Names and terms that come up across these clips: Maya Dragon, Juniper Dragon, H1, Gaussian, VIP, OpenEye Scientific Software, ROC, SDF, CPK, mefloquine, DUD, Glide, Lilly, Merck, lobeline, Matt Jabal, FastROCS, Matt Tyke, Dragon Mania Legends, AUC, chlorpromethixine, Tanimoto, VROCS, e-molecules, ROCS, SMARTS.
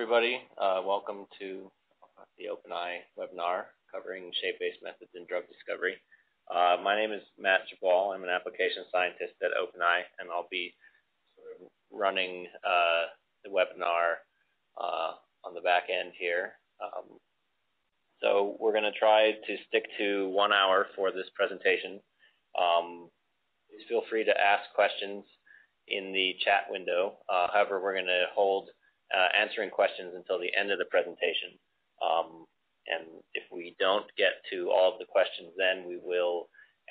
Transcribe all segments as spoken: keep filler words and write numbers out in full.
everybody. Uh, welcome to the OpenEye webinar covering shape-based methods in drug discovery. Uh, my name is Matt Jabal. I'm an application scientist at OpenEye, and I'll be sort of running uh, the webinar uh, on the back end here. Um, so we're going to try to stick to one hour for this presentation. Um, please feel free to ask questions in the chat window. Uh, however, we're going to hold Uh, answering questions until the end of the presentation. Um, and if we don't get to all of the questions, then we will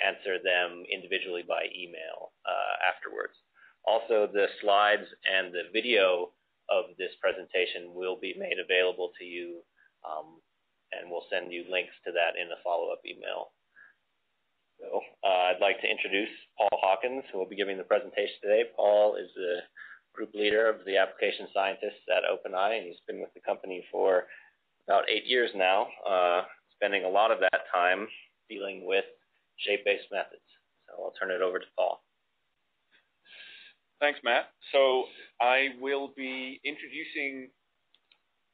answer them individually by email uh, afterwards. Also, the slides and the video of this presentation will be made available to you, um, and we'll send you links to that in a follow-up email. So uh, I'd like to introduce Paul Hawkins, who will be giving the presentation today. Paul is the group leader of the application scientists at OpenEye, and he's been with the company for about eight years now, uh, spending a lot of that time dealing with shape-based methods. So I'll turn it over to Paul. Thanks, Matt. So I will be introducing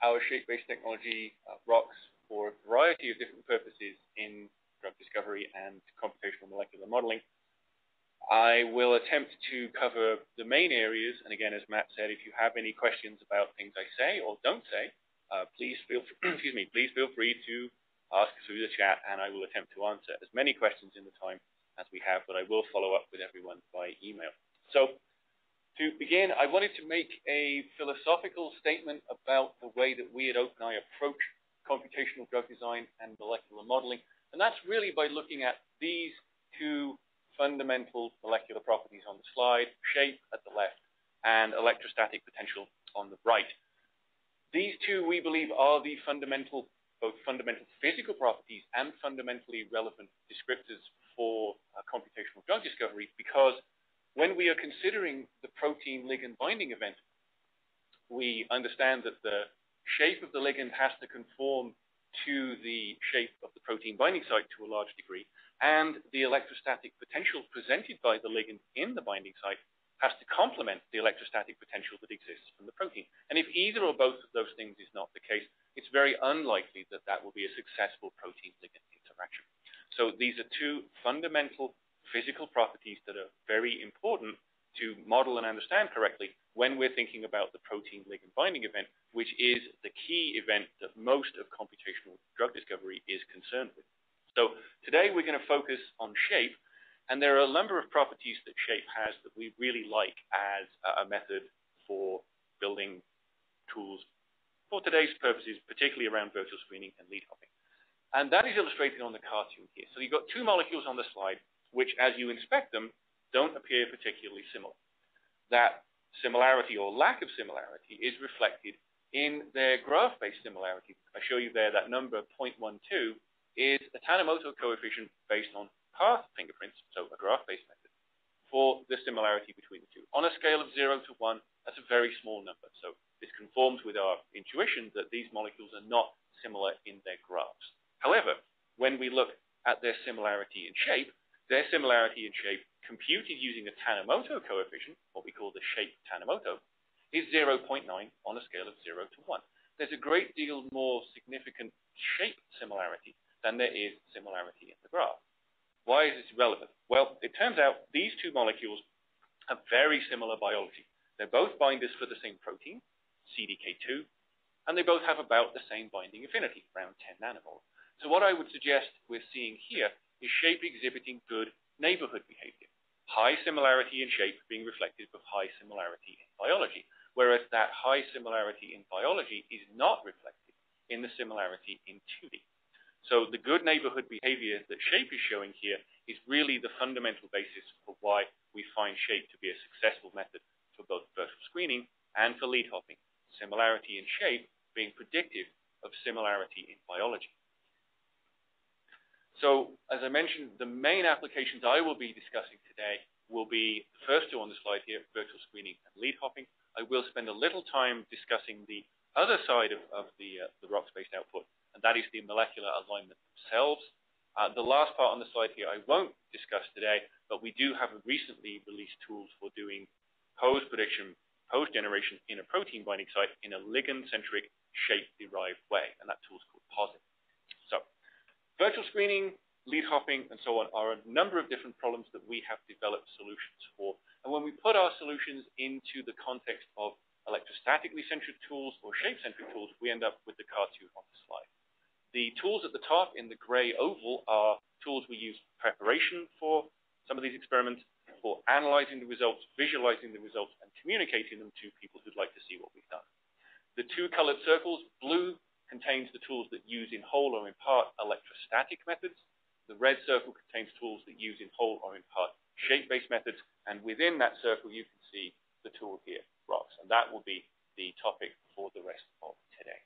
our shape-based technology, uh, ROCS, for a variety of different purposes in drug discovery and computational molecular modeling. I will attempt to cover the main areas, and again, as Matt said, if you have any questions about things I say or don't say, uh, please feel excuse me, please feel free to ask through the chat, and I will attempt to answer as many questions in the time as we have, but I will follow up with everyone by email. So, to begin, I wanted to make a philosophical statement about the way that we at OpenEye approach computational drug design and molecular modeling, and that's really by looking at these two fundamental molecular properties on the slide, shape at the left, and electrostatic potential on the right. These two, we believe, are the fundamental, both fundamental physical properties and fundamentally relevant descriptors for uh, computational drug discovery, because when we are considering the protein ligand binding event, we understand that the shape of the ligand has to conform to the shape of the protein binding site to a large degree, and the electrostatic potential presented by the ligand in the binding site has to complement the electrostatic potential that exists from the protein. And if either or both of those things is not the case, it's very unlikely that that will be a successful protein-ligand interaction. So these are two fundamental physical properties that are very important to model and understand correctly when we're thinking about the protein-ligand binding event, which is the key event that most of computational drug discovery is concerned with. So today we're going to focus on shape, and there are a number of properties that shape has that we really like as a method for building tools for today's purposes, particularly around virtual screening and lead hopping. And that is illustrated on the cartoon here. So you've got two molecules on the slide, which as you inspect them, don't appear particularly similar. That similarity or lack of similarity is reflected in their graph-based similarity. I show you there that number zero point one two is a Tanimoto coefficient based on path fingerprints, so a graph-based method, for the similarity between the two. On a scale of zero to one, that's a very small number. So this conforms with our intuition that these molecules are not similar in their graphs. However, when we look at their similarity in shape, their similarity in shape computed using a Tanimoto coefficient, what we call the shape Tanimoto, is zero point nine on a scale of zero to one. There's a great deal more significant shape similarity than there is similarity in the graph. Why is this relevant? Well, it turns out these two molecules have very similar biology. They're both binders for the same protein, C D K two, and they both have about the same binding affinity, around ten nanomolar. So what I would suggest we're seeing here is shape exhibiting good neighborhood behavior. High similarity in shape being reflective of high similarity in biology, whereas that high similarity in biology is not reflected in the similarity in two D. So the good neighborhood behavior that shape is showing here is really the fundamental basis for why we find shape to be a successful method for both virtual screening and for lead hopping, similarity in shape being predictive of similarity in biology. So as I mentioned, the main applications I will be discussing today will be the first two on the slide here, virtual screening and lead hopping. I will spend a little time discussing the other side of, of the, uh, the ROCS-based output, and that is the molecular alignment themselves. Uh, the last part on the slide here I won't discuss today, but we do have recently released tools for doing pose prediction, proposed generation in a protein binding site in a ligand-centric shape-derived way, and that tool is called POSIT. So virtual screening, lead hopping, and so on are a number of different problems that we have developed solutions for. And when we put our solutions into the context of electrostatically centered tools or shape-centric tools, we end up with the cartoon on the slide. The tools at the top in the gray oval are tools we use for preparation for some of these experiments, for analyzing the results, visualizing the results, and communicating them to people who'd like to see what we've done. The two colored circles, blue contains the tools that use in whole or in part electrostatic methods. The red circle contains tools that use in whole or in part shape-based methods. And within that circle, you can see the tool here, ROCS. And that will be the topic for the rest of today.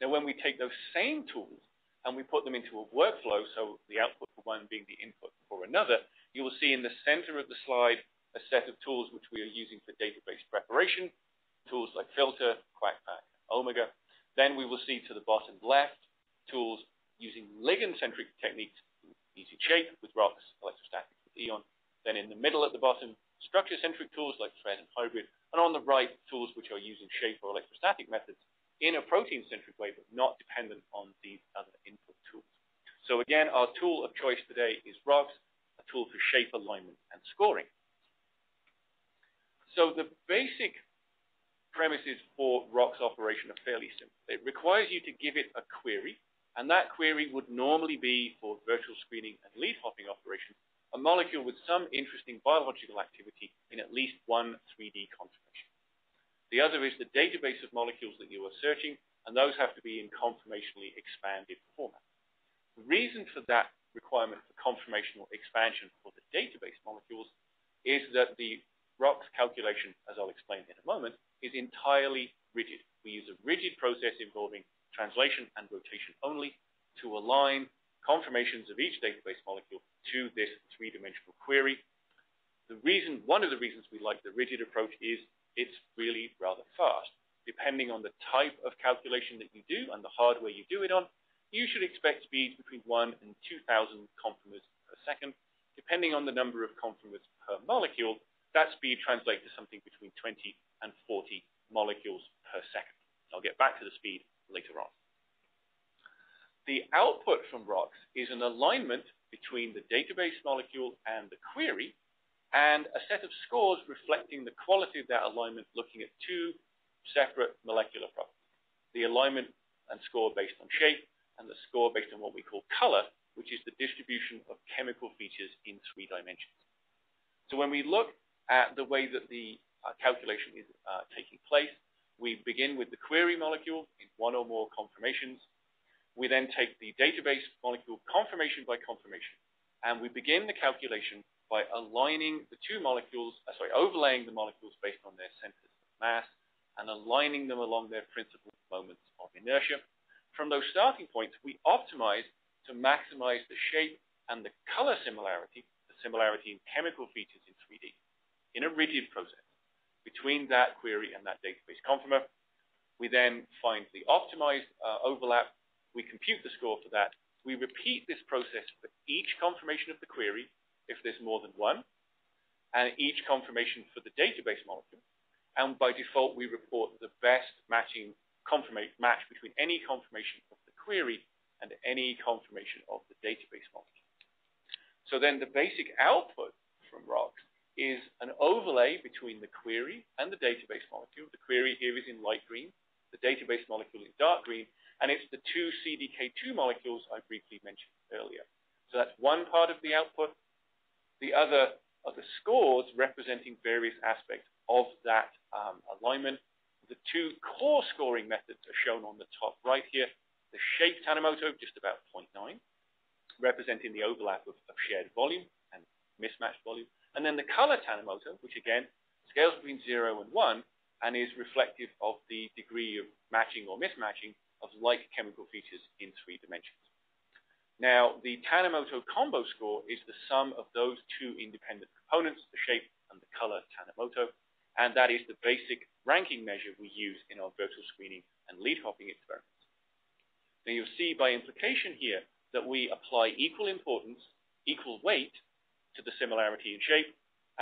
Now, when we take those same tools and we put them into a workflow, so the output for one being the input for another, you will see in the center of the slide a set of tools which we are using for database preparation, tools like Filter, QuackPack, Omega. Then we will see to the bottom left tools using ligand-centric techniques, easy shape with ROCS, electrostatics with E O N. Then in the middle at the bottom, structure-centric tools like thread and hybrid. And on the right, tools which are using shape or electrostatic methods in a protein-centric way, but not dependent on these other input tools. So again, our tool of choice today is ROCS, a tool for shape alignment and scoring. So the basic premises for ROCS operation are fairly simple. It requires you to give it a query, and that query would normally be for virtual screening and lead hopping operations, a molecule with some interesting biological activity in at least one three D conformation. The other is the database of molecules that you are searching, and those have to be in conformationally expanded format. The reason for that requirement for conformational expansion for the database molecules is that the ROCS calculation, as I'll explain in a moment, is entirely rigid. We use a rigid process involving translation and rotation only to align conformations of each database molecule to this three-dimensional query. The reason, one of the reasons we like the rigid approach is it's really rather fast. Depending on the type of calculation that you do and the hardware you do it on, you should expect speeds between one and two thousand conformers per second. Depending on the number of conformers per molecule, that speed translates to something between twenty and forty molecules per second. I'll get back to the speed later on. The output from ROCS is an alignment between the database molecule and the query, and a set of scores reflecting the quality of that alignment, looking at two separate molecular properties. The alignment and score based on shape, and the score based on what we call color, which is the distribution of chemical features in three dimensions. So when we look at the way that the uh, calculation is uh, taking place, we begin with the query molecule in one or more conformations. We then take the database molecule conformation by conformation, and we begin the calculation by aligning the two molecules, uh, sorry, overlaying the molecules based on their centers of mass and aligning them along their principal moments of inertia. From those starting points, we optimize to maximize the shape and the color similarity, the similarity in chemical features in three D, in a rigid process between that query and that database conformer. We then find the optimized uh, overlap. We compute the score for that. We repeat this process for each conformation of the query, if there's more than one, and each conformation for the database molecule. And by default, we report the best matching match between any conformation of the query and any conformation of the database molecule. So then the basic output from ROCS is an overlay between the query and the database molecule. The query here is in light green, the database molecule in dark green, and it's the two C D K two molecules I briefly mentioned earlier. So that's one part of the output. The other are the scores representing various aspects of that um, alignment. The two core scoring methods are shown on the top right here. The shape Tanimoto, just about zero point nine, representing the overlap of, of shared volume and mismatched volume. And then the color Tanimoto, which again scales between zero and one and is reflective of the degree of matching or mismatching of like chemical features in three dimensions. Now, the Tanimoto combo score is the sum of those two independent components, the shape and the color Tanimoto, and that is the basic ranking measure we use in our virtual screening and lead hopping experiments. Now, you'll see by implication here that we apply equal importance, equal weight to the similarity in shape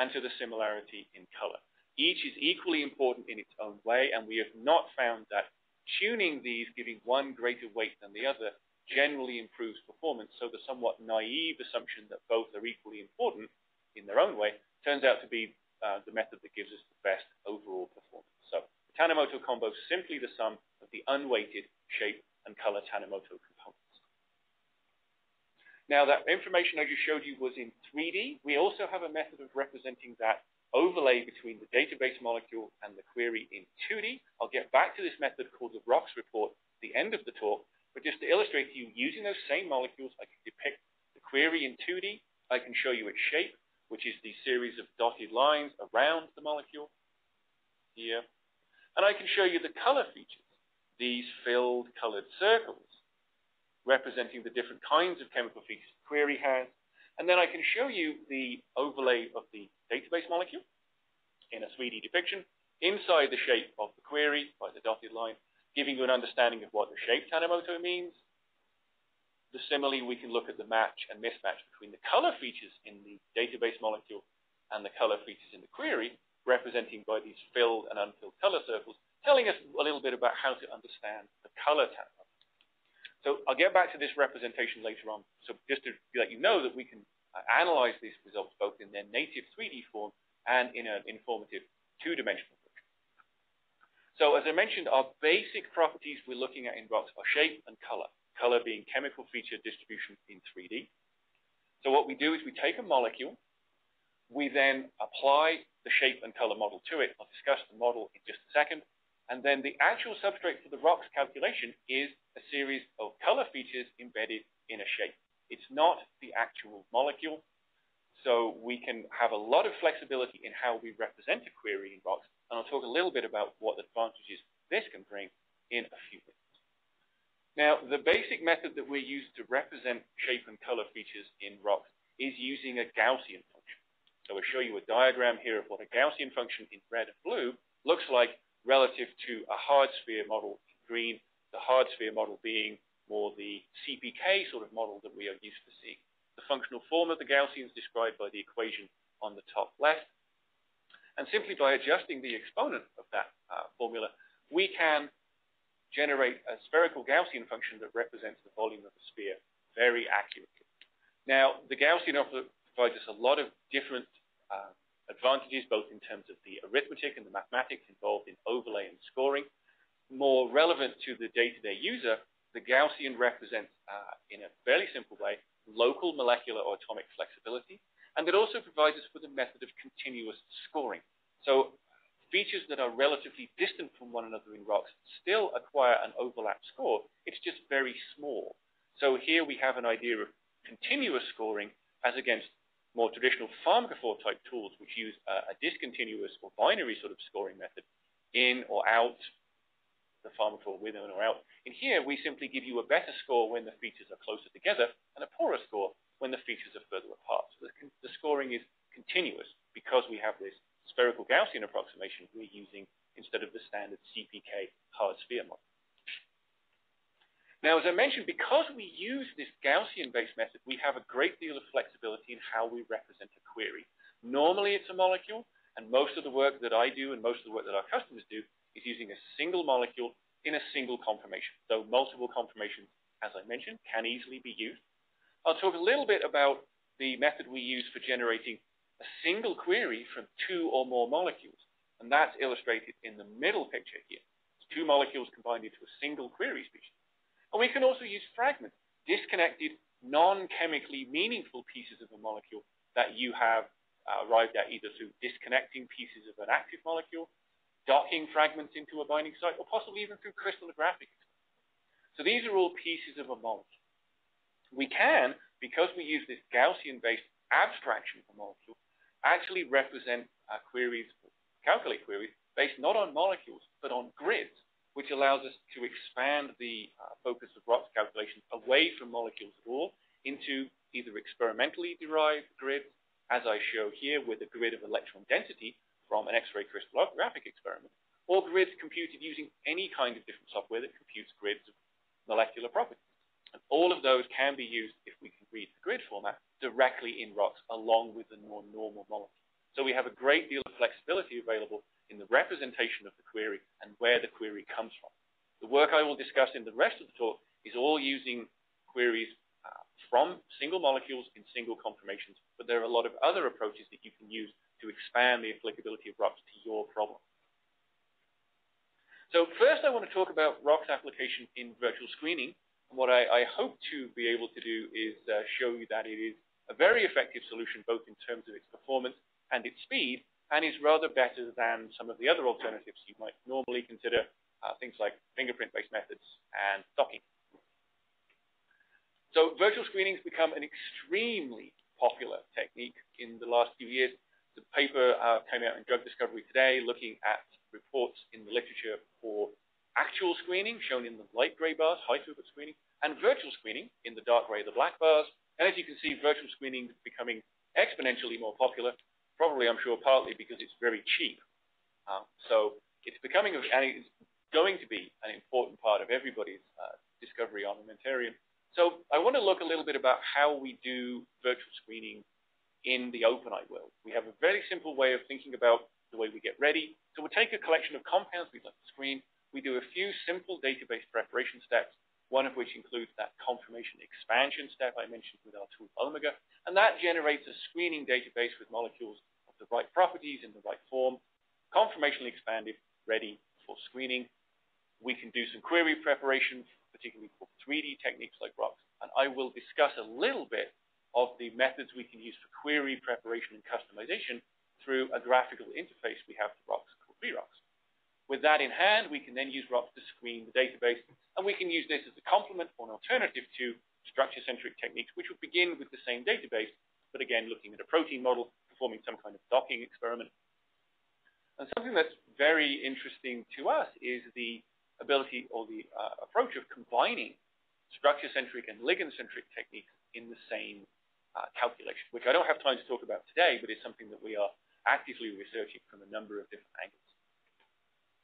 and to the similarity in color. Each is equally important in its own way, and we have not found that tuning these, giving one greater weight than the other, generally improves performance. So the somewhat naive assumption that both are equally important in their own way turns out to be uh, the method that gives us the best overall performance. So the Tanimoto combo is simply the sum of the unweighted shape and color Tanimoto components. Now, that information I just showed you was in three D. We also have a method of representing that overlay between the database molecule and the query in two D. I'll get back to this method called the ROCS report at the end of the talk. But just to illustrate to you, using those same molecules, I can depict the query in two D. I can show you its shape, which is the series of dotted lines around the molecule here. And I can show you the color features, these filled colored circles, representing the different kinds of chemical features the query has. And then I can show you the overlay of the database molecule in a three D depiction inside the shape of the query by the dotted line, giving you an understanding of what the shape Tanimoto means. The simile, we can look at the match and mismatch between the color features in the database molecule and the color features in the query, representing by these filled and unfilled color circles, telling us a little bit about how to understand the color Tanimoto. So I'll get back to this representation later on. So just to let you know that we can analyze these results both in their native three D form and in an informative two-dimensional. So as I mentioned, our basic properties we're looking at in ROCS are shape and color, color being chemical feature distribution in three D. So what we do is we take a molecule, we then apply the shape and color model to it. I'll discuss the model in just a second. And then the actual substrate for the ROCS calculation is a series of color features embedded in a shape. It's not the actual molecule. So we can have a lot of flexibility in how we represent a query in ROCS, and I'll talk a little bit about what advantages this can bring in a few minutes. Now, the basic method that we use to represent shape and color features in ROCS is using a Gaussian function. So I'll show you a diagram here of what a Gaussian function in red and blue looks like relative to a hard sphere model in green, the hard sphere model being more the C P K sort of model that we are used to seeing. The functional form of the Gaussian is described by the equation on the top left. And simply by adjusting the exponent of that uh, formula, we can generate a spherical Gaussian function that represents the volume of the sphere very accurately. Now, the Gaussian provides us a lot of different uh, advantages, both in terms of the arithmetic and the mathematics involved in overlay and scoring. More relevant to the day-to-day user, the Gaussian represents, uh, in a fairly simple way, local molecular or atomic flexibility. And it also provides us with a method of continuous scoring. So features that are relatively distant from one another in ROCS still acquire an overlap score. It's just very small. So here we have an idea of continuous scoring as against more traditional pharmacophore type tools, which use a, a discontinuous or binary sort of scoring method, in or out, the pharmacophore within or out. In here, we simply give you a better score when the features are closer together and a poorer score when the features are further apart. So the, the scoring is continuous because we have this spherical Gaussian approximation we're using instead of the standard C P K hard sphere model. Now, as I mentioned, because we use this Gaussian-based method, we have a great deal of flexibility in how we represent a query. Normally, it's a molecule, and most of the work that I do and most of the work that our customers do is using a single molecule in a single conformation, though multiple conformations, as I mentioned, can easily be used. I'll talk a little bit about the method we use for generating a single query from two or more molecules. And that's illustrated in the middle picture here. It's two molecules combined into a single query species. And we can also use fragments, disconnected, non-chemically meaningful pieces of a molecule that you have uh, arrived at either through disconnecting pieces of an active molecule, docking fragments into a binding site, or possibly even through crystallographic experiments. So these are all pieces of a molecule. We can, because we use this Gaussian-based abstraction of a molecule, actually represent our queries, calculate queries, based not on molecules, but on grids, which allows us to expand the uh, focus of ROCS calculation away from molecules at all into either experimentally derived grids, as I show here with a grid of electron density from an X-ray crystallographic experiment, or grids computed using any kind of different software that computes grids of molecular properties. And all of those can be used, if we can read the grid format, directly in ROCS along with the more normal molecule. So we have a great deal of flexibility available in the representation of the query and where the query comes from. The work I will discuss in the rest of the talk is all using queries uh, from single molecules in single conformations, but there are a lot of other approaches that you can use to expand the applicability of ROCS to your problem. So first I want to talk about ROCS application in virtual screening. And what I, I hope to be able to do is uh, show you that it is a very effective solution, both in terms of its performance and its speed, and is rather better than some of the other alternatives you might normally consider, uh, things like fingerprint-based methods and stocking. So virtual screening has become an extremely popular technique in the last few years. The paper uh, came out in Drug Discovery today looking at reports in the literature for actual screening, shown in the light gray bars, high-throughput screening, and virtual screening in the dark gray, the black bars. And as you can see, virtual screening is becoming exponentially more popular, probably, I'm sure, partly because it's very cheap. Um, so it's becoming, and it's going to be an important part of everybody's uh, discovery armamentarium. So I want to look a little bit about how we do virtual screening in the OpenEye world. We have a very simple way of thinking about the way we get ready. So we'll take a collection of compounds we'd like to screen. We do a few simple database preparation steps, one of which includes that conformation expansion step I mentioned with our tool Omega, and that generates a screening database with molecules of the right properties in the right form, conformationally expanded, ready for screening. We can do some query preparation, particularly for three D techniques like ROCS, and I will discuss a little bit of the methods we can use for query preparation and customization through a graphical interface we have to ROCS called V ROCS. With that in hand, we can then use ROCS to screen the database, and we can use this as a complement or an alternative to structure-centric techniques, which would begin with the same database, but again, looking at a protein model, performing some kind of docking experiment. And something that's very interesting to us is the ability or the uh, approach of combining structure-centric and ligand-centric techniques in the same uh, calculation, which I don't have time to talk about today, but is something that we are actively researching from a number of different angles.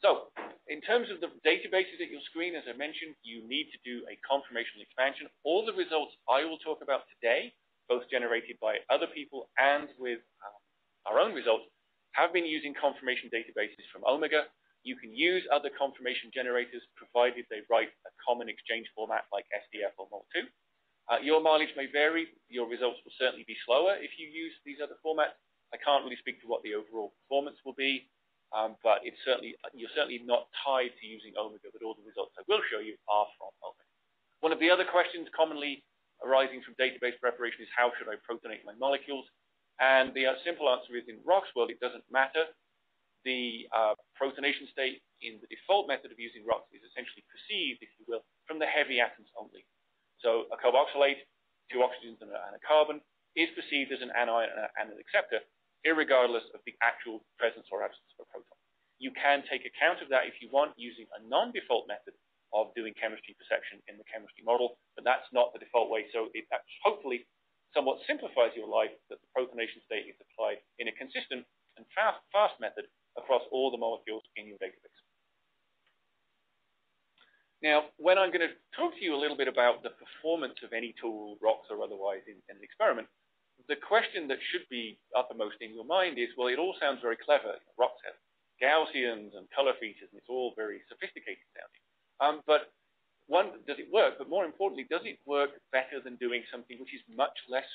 So, in terms of the databases at your screen, as I mentioned, you need to do a conformational expansion. All the results I will talk about today, both generated by other people and with um, our own results, have been using conformation databases from Omega. You can use other conformation generators, provided they write a common exchange format like S D F or mol two. Uh, your mileage may vary. Your results will certainly be slower if you use these other formats. I can't really speak to what the overall performance will be. Um, but it's certainly, you're certainly not tied to using Omega, but all the results I will show you are from Omega. One of the other questions commonly arising from database preparation is how should I protonate my molecules? And the uh, simple answer is in ROCS world, it doesn't matter. The uh, protonation state in the default method of using ROCS is essentially perceived, if you will, from the heavy atoms only. So a carboxylate, two oxygens and a, and a carbon, is perceived as an anion and, a, and an acceptor, irregardless of the actual presence or absence of a proton. You can take account of that if you want using a non-default method of doing chemistry perception in the chemistry model, but that's not the default way, so it hopefully somewhat simplifies your life that the protonation state is applied in a consistent and fast, fast method across all the molecules in your database. Now, when I'm going to talk to you a little bit about the performance of any tool, ROCS or otherwise, in, in an experiment, the question that should be uppermost in your mind is, well, it all sounds very clever. ROCS has Gaussians and color features, and it's all very sophisticated sounding. Um, but one, does it work? But more importantly, does it work better than doing something which is much less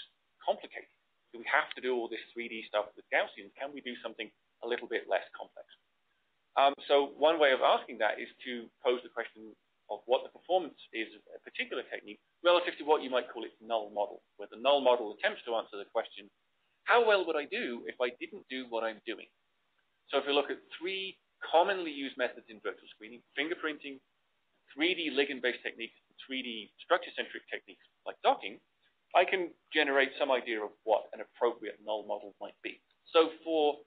complicated? Do we have to do all this three D stuff with Gaussians? Can we do something a little bit less complex? Um, so one way of asking that is to pose the question of what the performance is of a particular technique relative to what you might call its null model, where the null model attempts to answer the question, how well would I do if I didn't do what I'm doing? So if we look at three commonly used methods in virtual screening, fingerprinting, three D ligand-based techniques, and three D structure-centric techniques like docking, I can generate some idea of what an appropriate null model might be. So for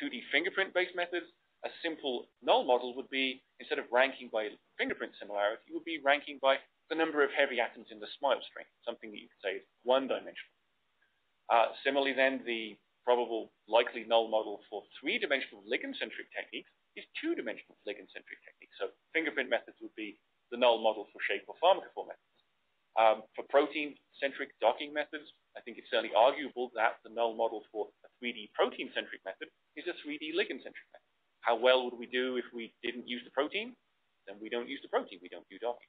two D fingerprint-based methods, a simple null model would be, instead of ranking by fingerprint similarity, would be ranking by the number of heavy atoms in the SMILE string, something that you could say is one-dimensional. Uh, similarly, then, the probable likely null model for three-dimensional ligand-centric techniques is two-dimensional ligand-centric techniques. So fingerprint methods would be the null model for shape or pharmacophore methods. Um, for protein-centric docking methods, I think it's certainly arguable that the null model for a three D protein-centric method is a three D ligand-centric method. How well would we do if we didn't use the protein? Then we don't use the protein, we don't do docking.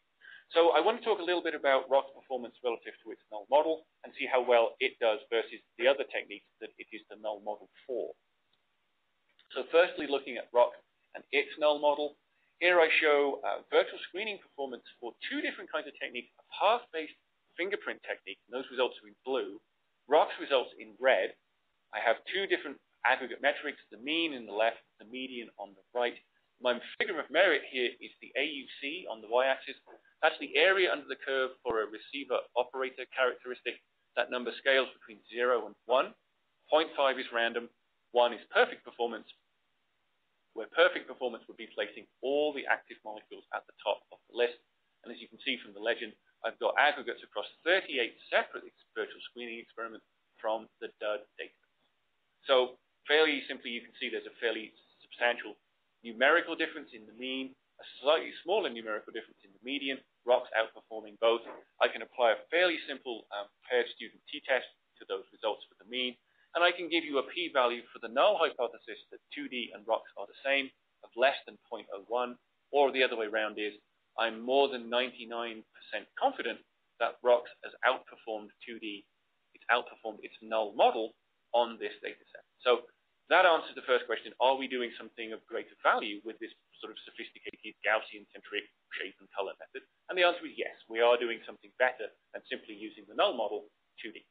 So I want to talk a little bit about R O C performance relative to its null model and see how well it does versus the other techniques that it is the null model for. So firstly, looking at R O C and its null model, here I show uh, virtual screening performance for two different kinds of techniques, a path-based fingerprint technique, and those results are in blue, R O C S results in red. I have two different aggregate metrics, the mean in the left, the median on the right. My figure of merit here is the A U C on the y-axis. That's the area under the curve for a receiver operator characteristic. That number scales between zero and one. zero point five is random, one is perfect performance, where perfect performance would be placing all the active molecules at the top of the list. And as you can see from the legend, I've got aggregates across thirty-eight separate virtual screening experiments from the D U D data. So fairly simply, you can see there's a fairly substantial numerical difference in the mean, a slightly smaller numerical difference in the median, R O C S outperforming both. I can apply a fairly simple um, paired student t-test to those results for the mean. And I can give you a p-value for the null hypothesis that two D and R O C S are the same, of less than zero point zero one, or the other way around is, I'm more than ninety-nine percent confident that R O C S has outperformed two D, it's outperformed its null model on this data set. So that answers the first question, are we doing something of greater value with this sort of sophisticated Gaussian-centric shape and color method? And the answer is yes, we are doing something better than simply using the null model two D.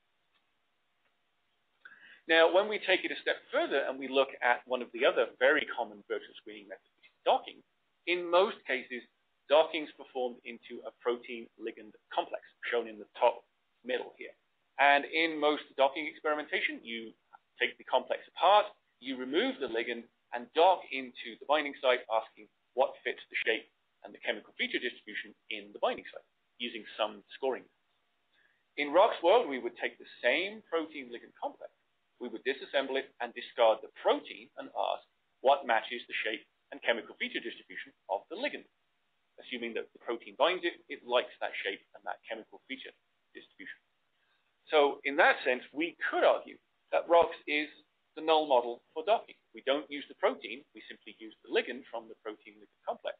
Now, when we take it a step further and we look at one of the other very common virtual screening methods, which is docking, in most cases, docking is performed into a protein-ligand complex, shown in the top middle here. And in most docking experimentation, you take the complex apart, you remove the ligand, and dock into the binding site, asking what fits the shape and the chemical feature distribution in the binding site, using some scoring. In R O C S world, we would take the same protein-ligand complex, we would disassemble it and discard the protein and ask what matches the shape and chemical feature distribution of the ligand. Assuming that the protein binds it, it likes that shape and that chemical feature distribution. So in that sense, we could argue that R O C S is the null model for docking. We don't use the protein, we simply use the ligand from the protein-ligand complex.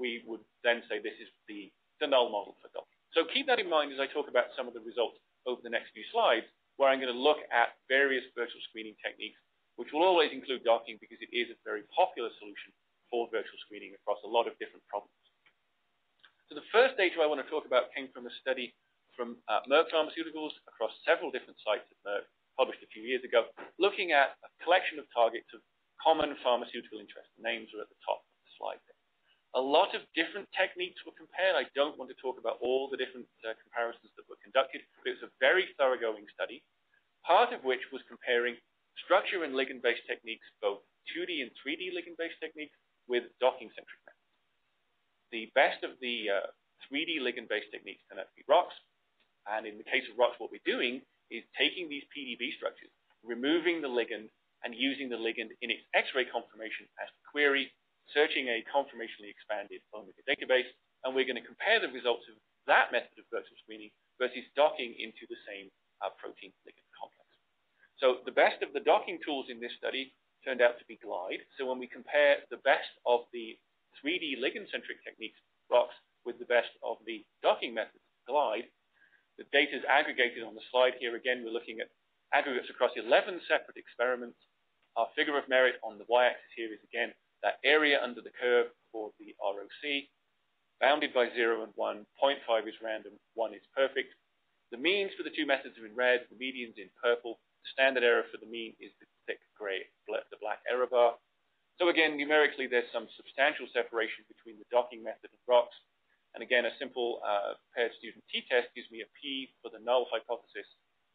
We would then say this is the, the null model for docking. So keep that in mind as I talk about some of the results over the next few slides, where I'm going to look at various virtual screening techniques, which will always include docking because it is a very popular solution for virtual screening across a lot of different problems. So the first data I want to talk about came from a study from uh, Merck Pharmaceuticals across several different sites at Merck, published a few years ago, looking at a collection of targets of common pharmaceutical interest. The names are at the top of the slide there. A lot of different techniques were compared. I don't want to talk about all the different uh, comparisons that were conducted, but it was a very thoroughgoing study, part of which was comparing structure and ligand-based techniques, both two D and three D ligand-based techniques, with docking-centric methods. The best of the uh, three D ligand-based techniques can be R O C S, and in the case of R O C S, what we're doing is taking these P D B structures, removing the ligand, and using the ligand in its X-ray conformation as the query, searching a conformationally expanded Omega database, and we're going to compare the results of that method of virtual screening versus docking into the same uh, protein ligand complex. So the best of the docking tools in this study turned out to be Glide. So when we compare the best of the three D ligand-centric techniques, R O C S, with the best of the docking methods, Glide, the data is aggregated on the slide here. Again, we're looking at aggregates across eleven separate experiments. Our figure of merit on the y-axis here is, again, that area under the curve for the R O C, bounded by zero and one, zero point five is random, one is perfect. The means for the two methods are in red, the median's in purple. The standard error for the mean is the thick gray, the black error bar. So again, numerically, there's some substantial separation between the docking method and R O C S. And again, a simple uh, paired student t-test gives me a p for the null hypothesis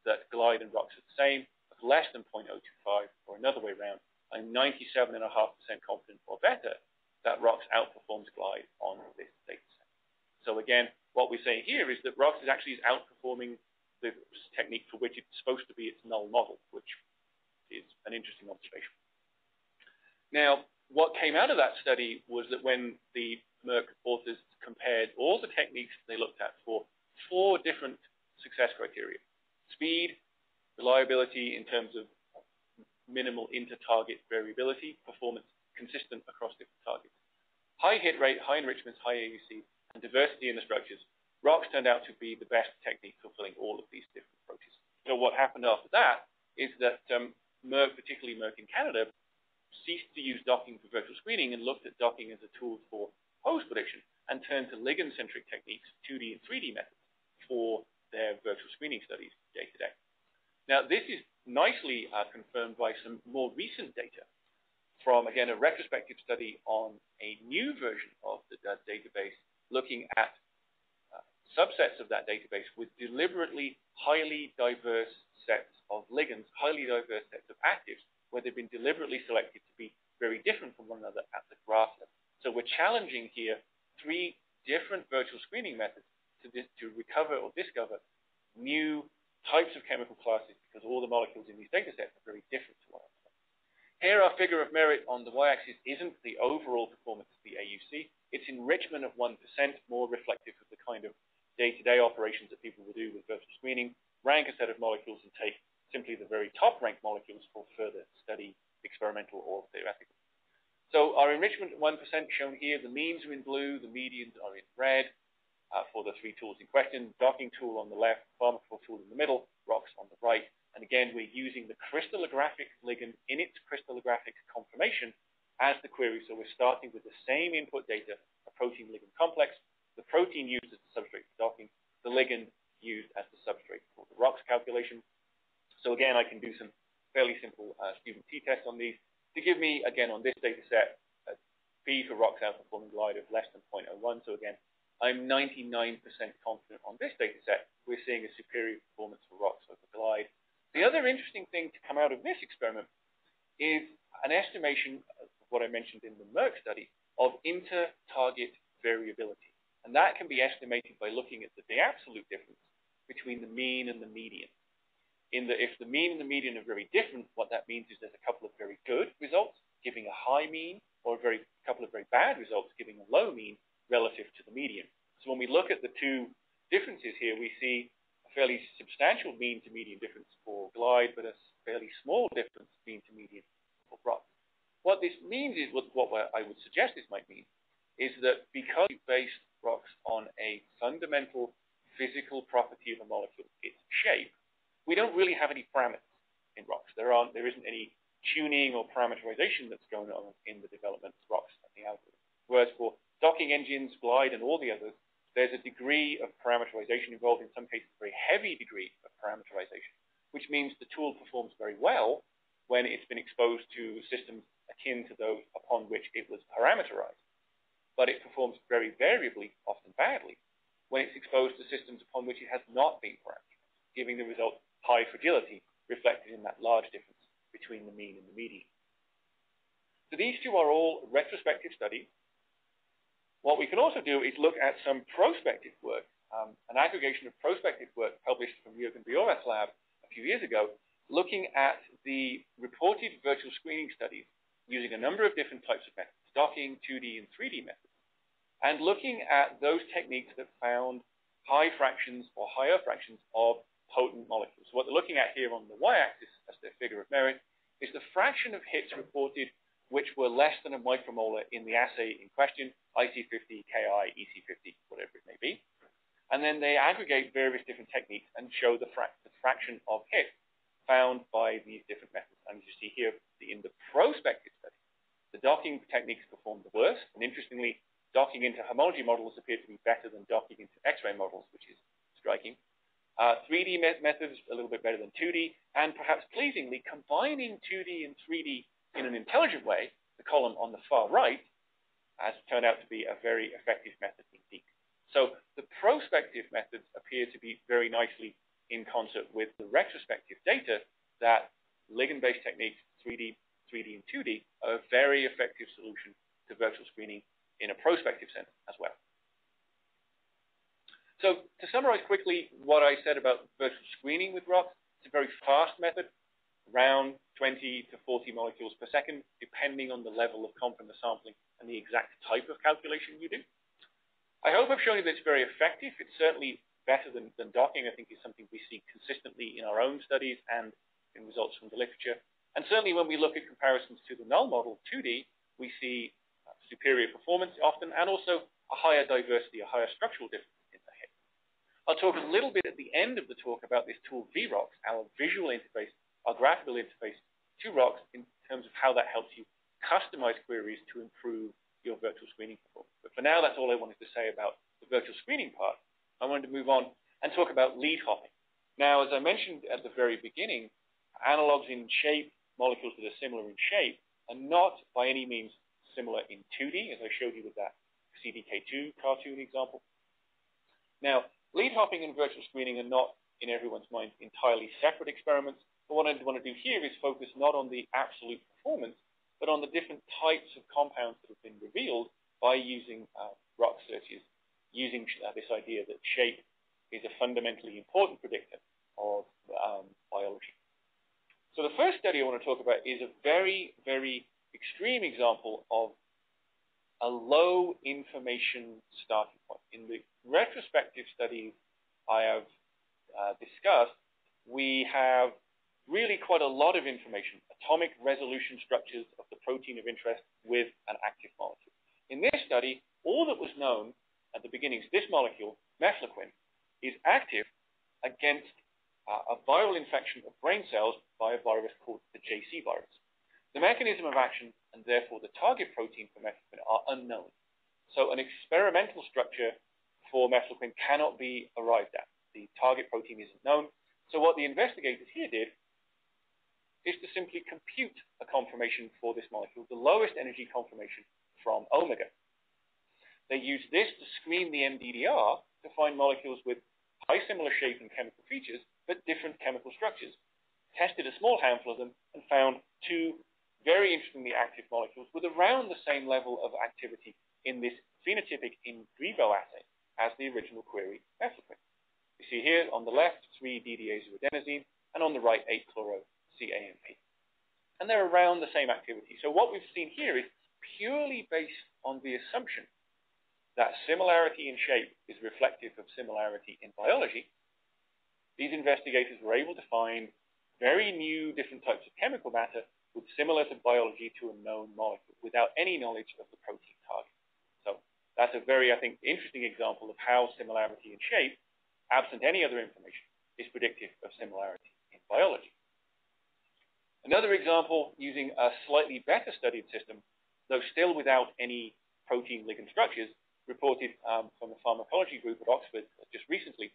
that Glide and R O C S are the same, of less than zero point zero two five, or another way around, I'm ninety-seven point five percent confident or better that R O C S outperforms Glide on this data set. So again, what we're saying here is that R O C S is actually outperforming the technique for which it's supposed to be its null model, which is an interesting observation. Now, what came out of that study was that when the Merck authors compared all the techniques they looked at for four different success criteria: speed, reliability in terms of minimal inter-target variability, performance consistent across different targets, high hit rate, high enrichments, high A U C, and diversity in the structures. ROCS turned out to be the best technique for fulfilling all of these different approaches. So what happened after that is that um, Merck, particularly Merck in Canada, ceased to use docking for virtual screening and looked at docking as a tool for pose prediction and turned to ligand-centric techniques, two D and three D methods, for their virtual screening studies day-to-day. Now, this is nicely uh, confirmed by some more recent data from, again, a retrospective study on a new version of the D U D database, looking at uh, subsets of that database with deliberately highly diverse sets of ligands, highly diverse sets of actives, where they've been deliberately selected to be very different from one another at the graph level. So we're challenging here three different virtual screening methods to, to recover or discover new types of chemical classes, because all the molecules in these data sets are very different to one another. Here, our figure of merit on the y-axis isn't the overall performance of the A U C. It's enrichment of one percent, more reflective of the kind of day-to-day operations that people will do with virtual screening. Rank a set of molecules and take simply the very top-ranked molecules for further study, experimental or theoretical. So our enrichment of one percent shown here, the means are in blue, the medians are in red uh, for the three tools in question. Docking tool on the left, pharmaceutical tool in the middle, ROCS on the right. And again, we're using the crystallographic ligand in its crystallographic conformation as the query. So we're starting with the same input data, approaching the ligand complex, the protein used as the substrate for docking, the ligand used as the substrate for the ROCS calculation. So again, I can do some fairly simple uh, student t-tests on these to give me, again, on this data set, a P for ROCS outperforming Glide of less than zero point zero one. So again, I'm ninety-nine percent confident on this data set we're seeing a superior performance for ROCS over Glide. The other interesting thing to come out of this experiment is an estimation of what I mentioned in the Merck study of inter-target variability. And that can be estimated by looking at the, the absolute difference between the mean and the median. In the, if the mean and the median are very different, what that means is there's a couple of very good results giving a high mean, or a very, couple of very bad results giving a low mean relative to the median. So when we look at the two differences here, we see fairly substantial mean to median difference for Glide, but a fairly small difference mean to median for ROC. What this means is, what, what I would suggest this might mean, is that because you base ROCs on a fundamental physical property of a molecule, its shape, we don't really have any parameters in ROCs. There aren't, there isn't any tuning or parameterization that's going on in the development of ROCs and the algorithm. Whereas for docking engines, Glide, and all the others, there's a degree of parameterization involved, in some cases a very heavy degree of parameterization, which means the tool performs very well when it's been exposed to systems akin to those upon which it was parameterized. But it performs very variably, often badly, when it's exposed to systems upon which it has not been parameterized, giving the result high fragility, reflected in that large difference between the mean and the median. So these two are all retrospective studies. What we can also do is look at some prospective work, um, an aggregation of prospective work published from Jürgen Bajorath's lab a few years ago, looking at the reported virtual screening studies using a number of different types of methods, docking, two D and three D methods, and looking at those techniques that found high fractions or higher fractions of potent molecules. So what they're looking at here on the y-axis as their figure of merit is the fraction of hits reported which were less than a micromolar in the assay in question, I C fifty, K I, E C fifty, whatever it may be. And then they aggregate various different techniques and show the, fra the fraction of hits found by these different methods. And as you see here, in the prospective study, the docking techniques performed the worst. And interestingly, docking into homology models appeared to be better than docking into X-ray models, which is striking. Uh, three D met methods, a little bit better than two D. And perhaps pleasingly, combining two D and three D in an intelligent way, the column on the far right, has turned out to be a very effective method indeed. So the prospective methods appear to be very nicely in concert with the retrospective data that ligand-based techniques, three D, three D and two D, are a very effective solution to virtual screening in a prospective sense as well. So to summarize quickly what I said about virtual screening with ROCS, it's a very fast method, around twenty to forty molecules per second, depending on the level of comp in the sampling and the exact type of calculation you do. I hope I've shown you that it's very effective. It's certainly better than, than docking, I think, is something we see consistently in our own studies and in results from the literature. And certainly when we look at comparisons to the null model, two D, we see uh, superior performance often, and also a higher diversity, a higher structural difference in the hip. I'll talk a little bit at the end of the talk about this tool V ROCS, our visual interface, our graphical interface to ROCS, in terms of how that helps you customize queries to improve your virtual screening performance. But for now, that's all I wanted to say about the virtual screening part. I wanted to move on and talk about lead hopping. Now, as I mentioned at the very beginning, analogs in shape, molecules that are similar in shape, are not by any means similar in two D, as I showed you with that C D K two cartoon example. Now, lead hopping and virtual screening are not, in everyone's mind, entirely separate experiments. But what I want to do here is focus not on the absolute performance, but on the different types of compounds that have been revealed by using uh, ROC searches, using uh, this idea that shape is a fundamentally important predictor of um, biology. So the first study I want to talk about is a very, very extreme example of a low information starting point. In the retrospective studies I have uh, discussed, we have really quite a lot of information, atomic resolution structures of the protein of interest with an active molecule. In this study, all that was known at the beginning is this molecule, mefloquine, is active against uh, a viral infection of brain cells by a virus called the J C virus. The mechanism of action and therefore the target protein for mefloquine are unknown. So an experimental structure for mefloquine cannot be arrived at. The target protein isn't known. So what the investigators here did is to simply compute a conformation for this molecule, the lowest energy conformation from omega. They use this to screen the M D D R to find molecules with high similar shape and chemical features, but different chemical structures. Tested a small handful of them and found two very interestingly active molecules with around the same level of activity in this phenotypic in vivo assay as the original query mefloquine. You see here on the left, three D D azo adenosine, and on the right, eight chloro C A M P. And they're around the same activity. So what we've seen here is purely based on the assumption that similarity in shape is reflective of similarity in biology. These investigators were able to find very new different types of chemical matter with similar to biology to a known molecule without any knowledge of the protein target. So that's a very, I think, interesting example of how similarity in shape, absent any other information, is predictive of similarity in biology. Another example, using a slightly better studied system, though still without any protein ligand structures, reported um, from the pharmacology group at Oxford just recently,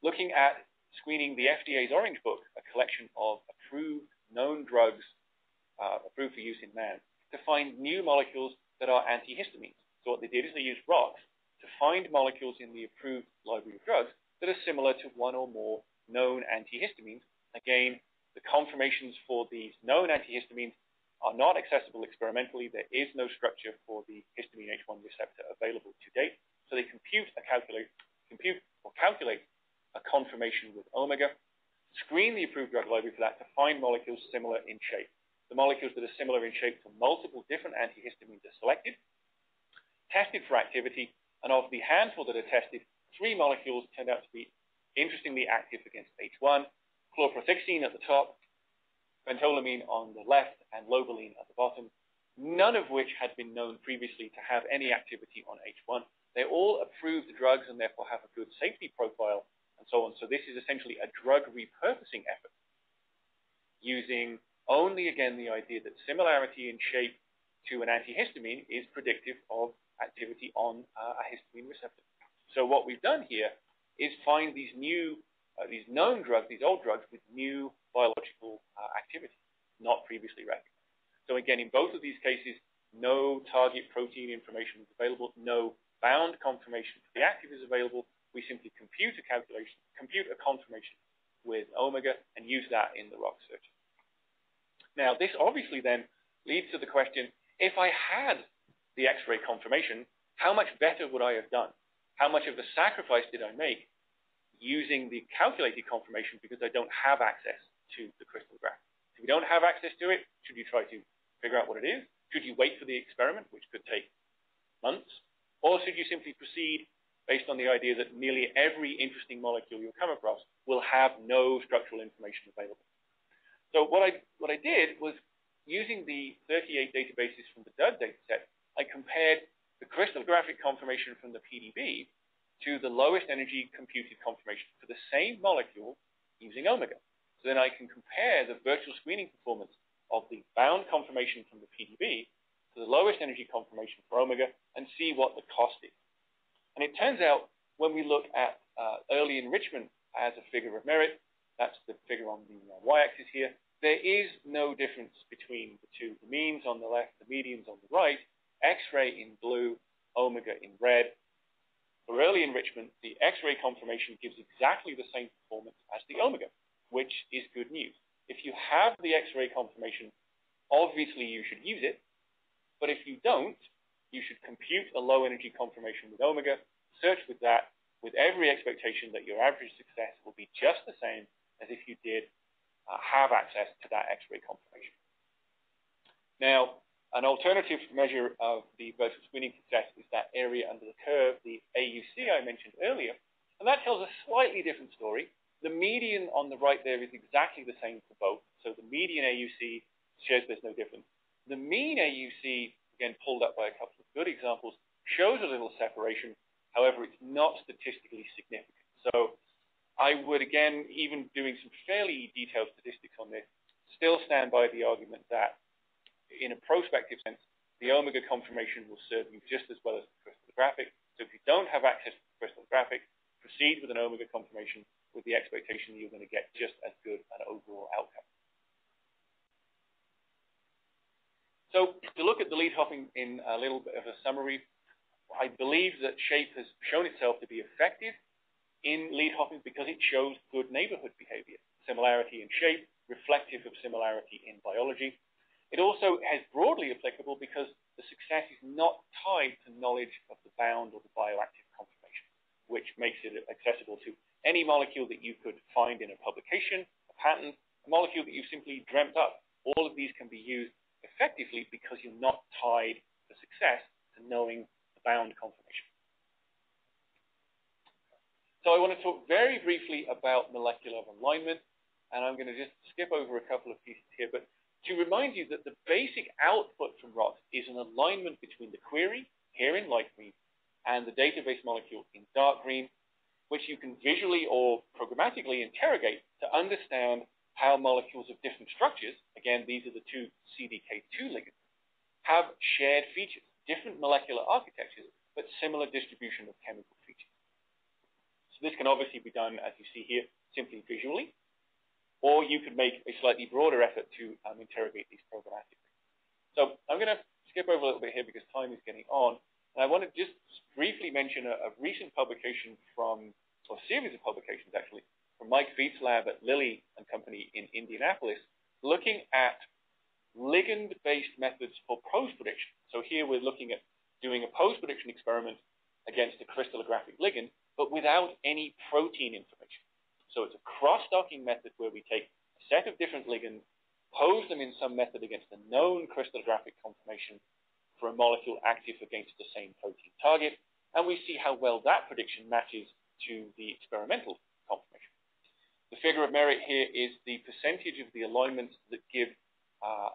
looking at screening the F D A's Orange Book, a collection of approved known drugs uh, approved for use in man, to find new molecules that are antihistamines. So what they did is they used ROCS to find molecules in the approved library of drugs that are similar to one or more known antihistamines. Again, the conformations for these known antihistamines are not accessible experimentally. There is no structure for the histamine H one receptor available to date. So they compute, a calculate, compute or calculate a conformation with omega, screen the approved drug library for that to find molecules similar in shape. The molecules that are similar in shape to multiple different antihistamines are selected, tested for activity, and of the handful that are tested, three molecules turned out to be interestingly active against H one, chlorpromethixine at the top, phentolamine on the left, and lobeline at the bottom, none of which had been known previously to have any activity on H one. They all approved the drugs and therefore have a good safety profile and so on. So this is essentially a drug repurposing effort using only, again, the idea that similarity in shape to an antihistamine is predictive of activity on uh, a histamine receptor. So what we've done here is find these new Uh, these known drugs, these old drugs, with new biological uh, activity, not previously recognized. So again, in both of these cases, no target protein information is available, no bound confirmation for the active is available. We simply compute a calculation, compute a conformation with omega, and use that in the ROC search. Now, this obviously then leads to the question, if I had the X-ray confirmation, how much better would I have done? How much of a sacrifice did I make using the calculated conformation, because I don't have access to the crystal graph? If you don't have access to it, should you try to figure out what it is? Should you wait for the experiment, which could take months? Or should you simply proceed based on the idea that nearly every interesting molecule you'll come across will have no structural information available. So what I, what I did was, using the thirty-eight databases from the D U D dataset, I compared the crystallographic conformation from the P D B to the lowest energy computed conformation for the same molecule using Omega. So then I can compare the virtual screening performance of the bound conformation from the P D B to the lowest energy conformation for Omega and see what the cost is. And it turns out when we look at uh, early enrichment as a figure of merit, that's the figure on the uh, y-axis here, there is no difference between the two, the means on the left, the medians on the right, X-ray in blue, Omega in red. For early enrichment, the X-ray conformation gives exactly the same performance as the Omega, which is good news. If you have the X-ray conformation, obviously you should use it, but if you don't, you should compute a low energy conformation with Omega, search with that, with every expectation that your average success will be just the same as if you did uh, have access to that X-ray conformation. Now, an alternative measure of the virtual screening success is that area under the curve, the A U C I mentioned earlier, and that tells a slightly different story. The median on the right there is exactly the same for both, so the median A U C shows there's no difference. The mean A U C, again pulled up by a couple of good examples, shows a little separation, however it's not statistically significant. So I would, again, even doing some fairly detailed statistics on this, still stand by the argument that in a prospective sense, the Omega conformation will serve you just as well as the crystallographic. So if you don't have access to the crystallographic, proceed with an Omega conformation with the expectation that you're going to get just as good an overall outcome. So to look at the lead hopping in a little bit of a summary, I believe that SHAPE has shown itself to be effective in lead hopping because it shows good neighborhood behavior, similarity in shape, reflective of similarity in biology. It also is broadly applicable because the success is not tied to knowledge of the bound or the bioactive conformation, which makes it accessible to any molecule that you could find in a publication, a patent, a molecule that you've simply dreamt up. All of these can be used effectively because you're not tied for success to knowing the bound conformation. So I want to talk very briefly about molecular alignment, and I'm going to just skip over a couple of pieces here, but to remind you that the basic output from ROCS is an alignment between the query, here in light green, and the database molecule in dark green, which you can visually or programmatically interrogate to understand how molecules of different structures, again, these are the two C D K two ligands, have shared features, different molecular architectures, but similar distribution of chemical features. So this can obviously be done, as you see here, simply visually, or you could make a slightly broader effort to um, interrogate these programmatically. So I'm going to skip over a little bit here because time is getting on. And I want to just briefly mention a, a recent publication from, or series of publications actually, from Mike Feet's lab at Lilly and Company in Indianapolis, looking at ligand-based methods for pose prediction. So here we're looking at doing a pose prediction experiment against a crystallographic ligand, but without any protein information. So it's a cross-docking method where we take a set of different ligands, pose them in some method against a known crystallographic conformation for a molecule active against the same protein target, and we see how well that prediction matches to the experimental conformation. The figure of merit here is the percentage of the alignments that give uh,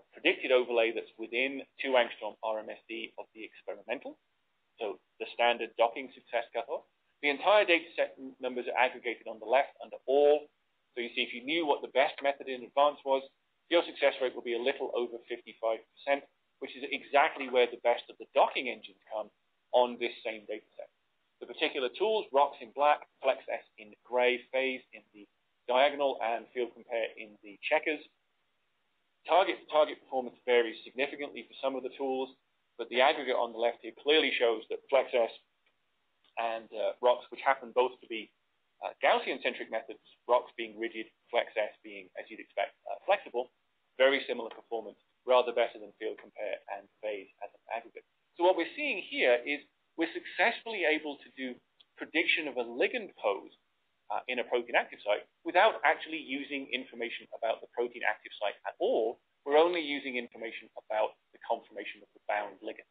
a predicted overlay that's within two angstrom R M S D of the experimental, so the standard docking success cutoff. The entire data set numbers are aggregated on the left under all. So you see, if you knew what the best method in advance was, your success rate will be a little over fifty-five percent, which is exactly where the best of the docking engines come on this same data set. The particular tools, ROCS in black, FlexS in gray, PHASE in the diagonal, and FieldCompare in the checkers. Target to target performance varies significantly for some of the tools, but the aggregate on the left here clearly shows that FlexS and uh, ROCS, which happen both to be uh, Gaussian-centric methods, ROCS being rigid, FlexS being, as you'd expect, uh, flexible, very similar performance, rather better than FieldCompare and PHASE as an aggregate. So what we're seeing here is we're successfully able to do prediction of a ligand pose uh, in a protein-active site without actually using information about the protein-active site at all. We're only using information about the conformation of the bound ligand.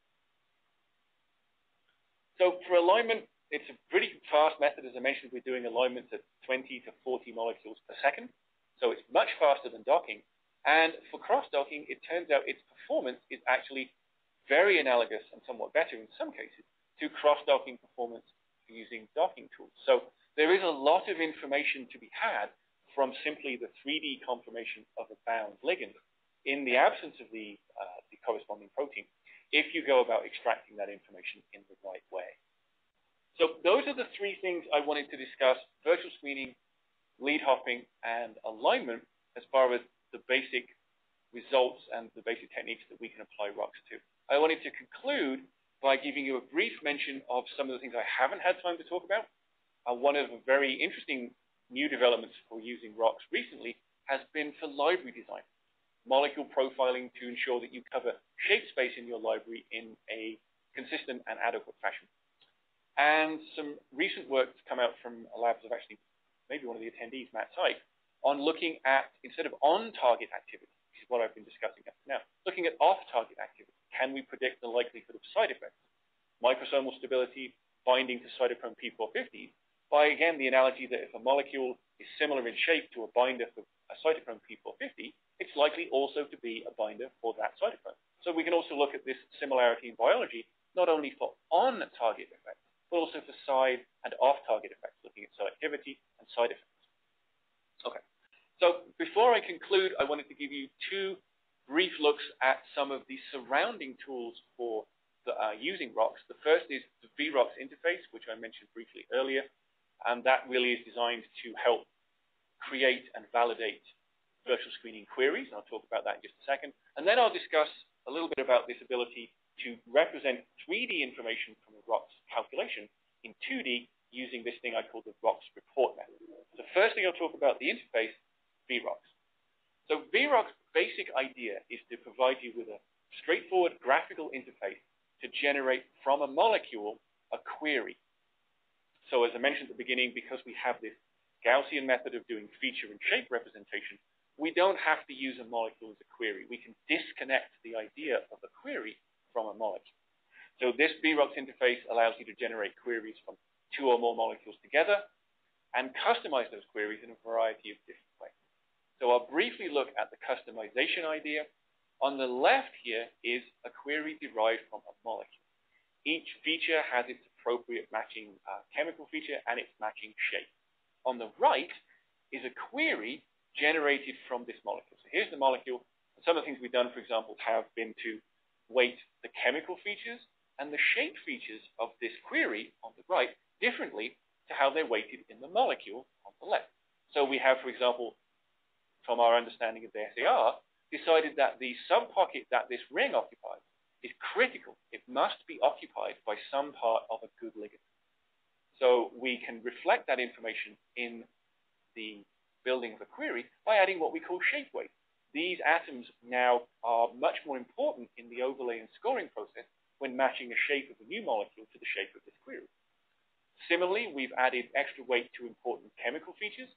So for alignment, it's a pretty fast method. As I mentioned, we're doing alignments at twenty to forty molecules per second. So it's much faster than docking. And for cross-docking, it turns out its performance is actually very analogous and somewhat better in some cases to cross-docking performance using docking tools. So there is a lot of information to be had from simply the three D conformation of a bound ligand in the absence of the, uh, the corresponding protein, if you go about extracting that information in the right way. So those are the three things I wanted to discuss: virtual screening, lead hopping, and alignment, as far as the basic results and the basic techniques that we can apply ROCS to. I wanted to conclude by giving you a brief mention of some of the things I haven't had time to talk about. Uh, one of the very interesting new developments for using ROCS recently has been for library design, molecule profiling to ensure that you cover shape space in your library in a consistent and adequate fashion. And some recent work that's come out from a lab of actually maybe one of the attendees, Matt Tyke, on looking at, instead of on-target activity, which is what I've been discussing up to now, looking at off-target activity. Can we predict the likelihood of side effects? Microsomal stability, binding to cytochrome P four fifty, by, again, the analogy that if a molecule is similar in shape to a binder for a cytochrome P four fifty, it's likely also to be a binder for that cytochrome. So we can also look at this similarity in biology, not only for on-target effects, but also for side and off-target effects, looking at selectivity and side effects. Okay. So before I conclude, I wanted to give you two brief looks at some of the surrounding tools for the, uh, using ROCS. The first is the VROCS interface, which I mentioned briefly earlier, and that really is designed to help create and validate virtual screening queries. And I'll talk about that in just a second. And then I'll discuss a little bit about this ability to represent three D information from a ROCS calculation in two D using this thing I call the ROCS report method. So first thing I'll talk about the interface, VROCS. So VROCS' basic idea is to provide you with a straightforward graphical interface to generate from a molecule a query. So as I mentioned at the beginning, because we have this Gaussian method of doing feature and shape representation, we don't have to use a molecule as a query. We can disconnect the idea of a query from a molecule. So this VROCS interface allows you to generate queries from two or more molecules together and customize those queries in a variety of different ways. So I'll briefly look at the customization idea. On the left here is a query derived from a molecule. Each feature has its appropriate matching uh, chemical feature and its matching shape. On the right is a query generated from this molecule. So here's the molecule. Some of the things we've done, for example, have been to weight the chemical features and the shape features of this query on the right differently to how they're weighted in the molecule on the left. So we have, for example, from our understanding of the S A R, decided that the sub-pocket that this ring occupies is critical. It must be occupied by some part of a good ligand. So we can reflect that information in the building of a query by adding what we call shape weight. These atoms now are much more important in the overlay and scoring process when matching a shape of a new molecule to the shape of this query. Similarly, we've added extra weight to important chemical features.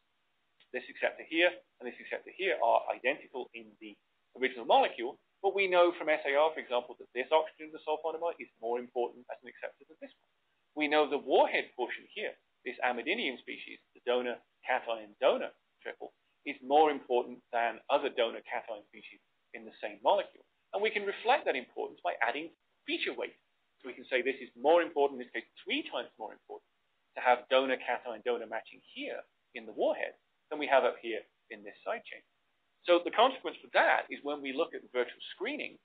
This acceptor here and this acceptor here are identical in the original molecule, but we know from S A R, for example, that this oxygen, the sulfonamide, is more important as an acceptor than this one. We know the warhead portion here, this amidinium species, the donor cation donor triple, is more important than other donor cation species in the same molecule. And we can reflect that importance by adding feature weight. So we can say this is more important, in this case three times more important, to have donor cation donor matching here in the warhead than we have up here in this side chain. So the consequence for that is when we look at virtual screening,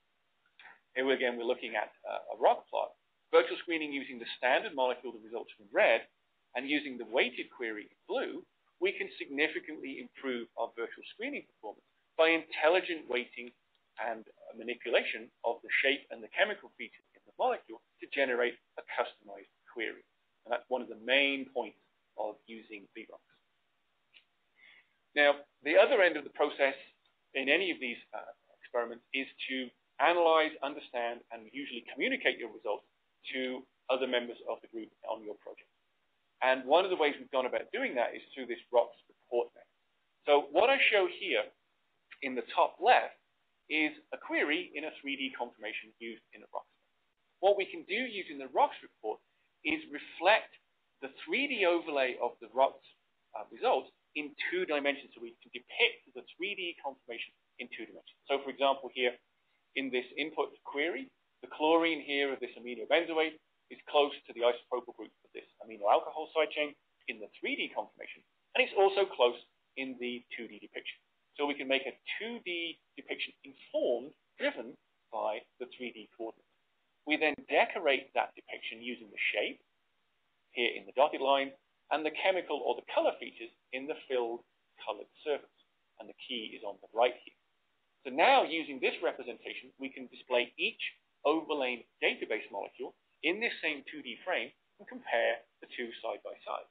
here again we're looking at uh, a ROC plot, virtual screening using the standard molecule that results in red and using the weighted query in blue, we can significantly improve our virtual screening performance by intelligent weighting and uh, manipulation of the shape and the chemical features in the molecule to generate a customized query. And that's one of the main points of using VROCS. Now, the other end of the process in any of these uh, experiments is to analyze, understand, and usually communicate your results to other members of the group on your project. And one of the ways we've gone about doing that is through this ROCS report method. So what I show here in the top left is a query in a three D conformation used in a ROCS. What we can do using the ROCS report is reflect the three D overlay of the ROCS uh, result in two dimensions, so we can depict the three D conformation in two dimensions. So, for example, here in this input query, the chlorine here of this amino benzoate is close to the isopropyl group of this amino alcohol side chain in the three D conformation, and it's also close in the two D depiction. So we can make a two D depiction informed, driven by the three D coordinates. We then decorate that depiction using the shape, here in the dotted line, and the chemical or the color features in the filled colored surface. And the key is on the right here. So now, using this representation, we can display each overlain database molecule in this same two D frame and compare the two side by side.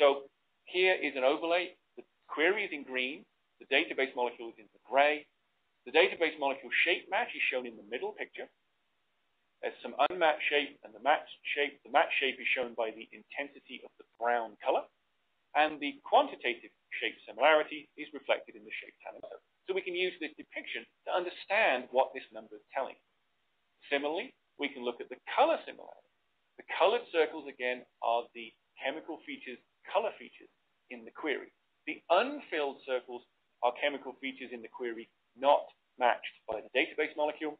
So here is an overlay. The query is in green. The database molecule is in the gray. The database molecule shape match is shown in the middle picture. There's some unmatched shape and the matched shape. The matched shape is shown by the intensity of the brown color. And the quantitative shape similarity is reflected in the shape Tanimoto. So we can use this depiction to understand what this number is telling. Similarly, we can look at the color similarity. The colored circles, again, are the chemical features, color features in the query. The unfilled circles are chemical features in the query not matched by the database molecule.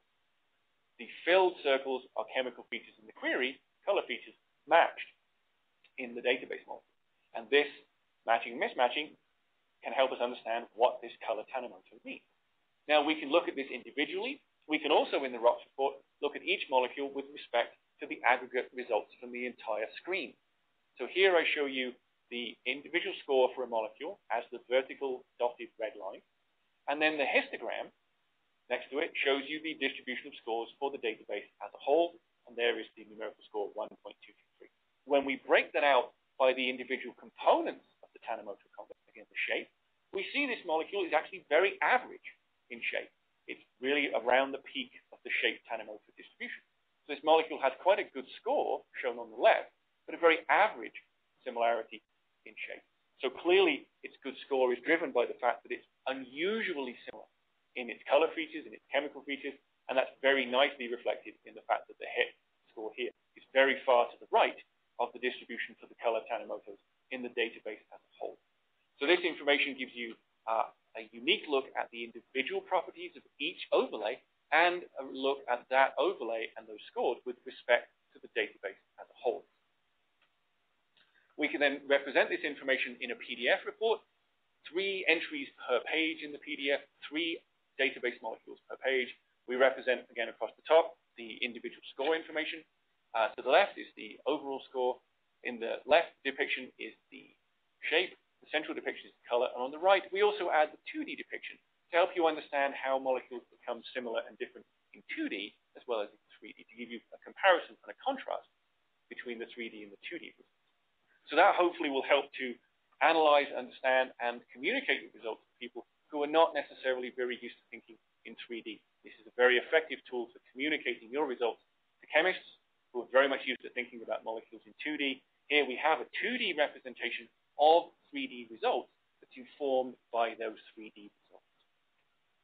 The filled circles are chemical features in the query, color features matched in the database model. And this matching and mismatching can help us understand what this color Tanimoto means. Now, we can look at this individually. We can also, in the ROCS report, look at each molecule with respect to the aggregate results from the entire screen. So here I show you the individual score for a molecule as the vertical dotted red line. And then the histogram next to it shows you the distribution of scores for the database as a whole, and there is the numerical score one point two two three. When we break that out by the individual components of the Tanimoto complex, again the shape, we see this molecule is actually very average in shape. It's really around the peak of the shape Tanimoto distribution. So this molecule has quite a good score, shown on the left, but a very average similarity in shape. So clearly, its good score is driven by the fact that it's unusually similar in its color features, in its chemical features, and that's very nicely reflected in the fact that the hit score here is very far to the right of the distribution for the color Tanimotos in the database as a whole. So this information gives you uh, a unique look at the individual properties of each overlay and a look at that overlay and those scores with respect to the database as a whole. We can then represent this information in a P D F report, three entries per page in the P D F, three database molecules per page. We represent, again, across the top, the individual score information. Uh, to the left is the overall score. In the left depiction is the shape. The central depiction is the color. And on the right, we also add the two D depiction to help you understand how molecules become similar and different in two D as well as in three D, to give you a comparison and a contrast between the three D and the two D results. So that hopefully will help to analyze, understand, and communicate the results to people who are not necessarily very used to thinking in three D. This is a very effective tool for communicating your results to chemists who are very much used to thinking about molecules in two D. Here we have a two D representation of three D results that's informed by those three D results.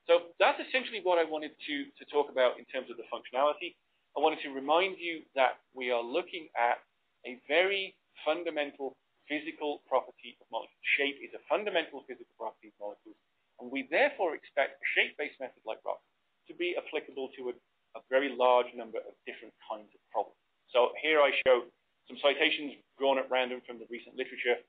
So that's essentially what I wanted to, to talk about in terms of the functionality. I wanted to remind you that we are looking at a very fundamental physical property of molecules. Shape is a fundamental physical property of molecules. And we therefore expect a shape-based method like ROCS to be applicable to a, a very large number of different kinds of problems. So here I show some citations drawn at random from the recent literature,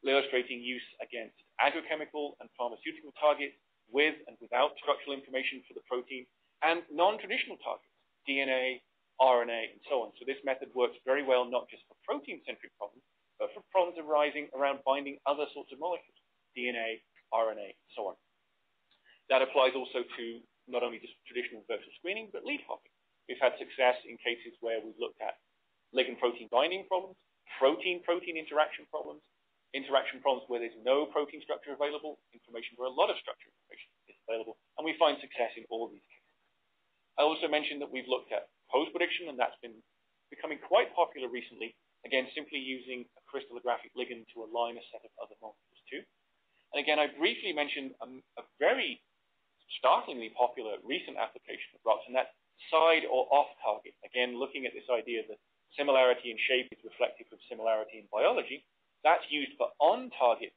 illustrating use against agrochemical and pharmaceutical targets with and without structural information for the protein, and non-traditional targets, D N A, R N A, and so on. So this method works very well not just for protein-centric problems, but for problems arising around binding other sorts of molecules, D N A, R N A, and so on. That applies also to not only just traditional virtual screening, but lead hopping. We've had success in cases where we've looked at ligand-protein binding problems, protein-protein interaction problems, interaction problems where there's no protein structure available, information where a lot of structure information is available, and we find success in all these cases. I also mentioned that we've looked at pose prediction, and that's been becoming quite popular recently, again, simply using a crystallographic ligand to align a set of other molecules too. And again, I briefly mentioned a, a very startlingly popular recent application of ROCS, and that's side or off target. Again, looking at this idea that similarity in shape is reflective of similarity in biology, that's used for on-target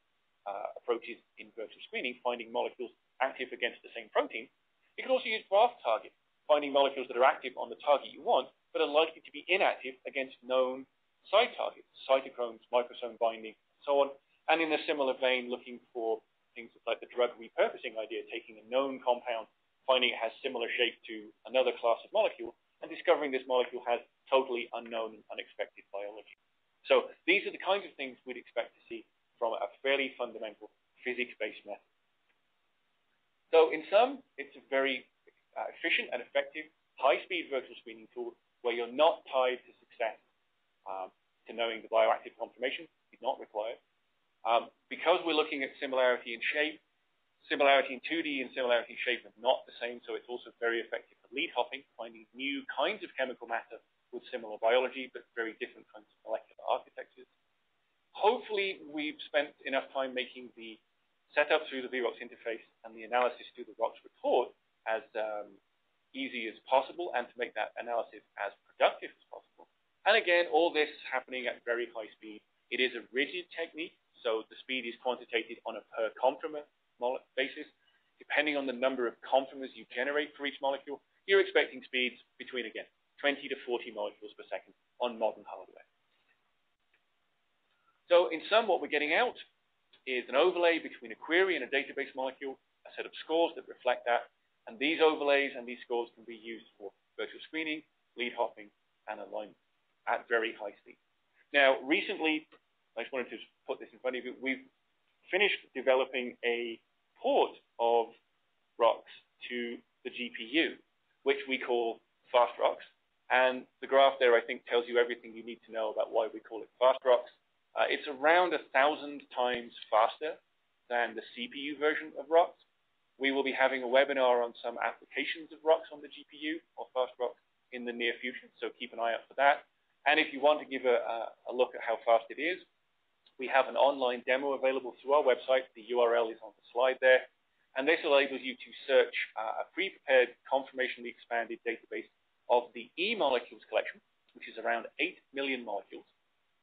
uh, approaches in virtual screening, finding molecules active against the same protein. You can also use graph target, finding molecules that are active on the target you want, but are likely to be inactive against known side targets, cytochromes, microsome binding, and so on. And in a similar vein, looking for things like the drug repurposing idea, taking a known compound, finding it has similar shape to another class of molecule, and discovering this molecule has totally unknown and unexpected biology. So these are the kinds of things we'd expect to see from a fairly fundamental physics-based method. So in sum, it's a very uh, efficient and effective high-speed virtual screening tool where you're not tied to success, um, to knowing the bioactive conformation is not required. Um, because we're looking at similarity in shape, similarity in two D and similarity in shape are not the same, so it's also very effective for lead hopping, finding new kinds of chemical matter with similar biology, but very different kinds of molecular architectures. Hopefully, we've spent enough time making the setup through the VROCS interface and the analysis through the ROCS report as um, easy as possible, and to make that analysis as productive as possible. And again, all this happening at very high speed. It is a rigid technique, so the speed is quantitated on a per conformer basis. Depending on the number of conformers you generate for each molecule, you're expecting speeds between, again, twenty to forty molecules per second on modern hardware. So in sum, what we're getting out is an overlay between a query and a database molecule, a set of scores that reflect that, and these overlays and these scores can be used for virtual screening, lead hopping, and alignment at very high speed. Now, recently, I just wanted to put this in front of you, we've finished developing a port of ROCS to the G P U, which we call FastROCS. And the graph there, I think, tells you everything you need to know about why we call it FastROCS. Uh, it's around a thousand times faster than the C P U version of ROCS. We will be having a webinar on some applications of ROCS on the G P U or FastROCS in the near future, so keep an eye out for that. And if you want to give a, a look at how fast it is, we have an online demo available through our website. The U R L is on the slide there. And this enables you to search uh, a pre-prepared, conformationally expanded database of the e-molecules collection, which is around eight million molecules.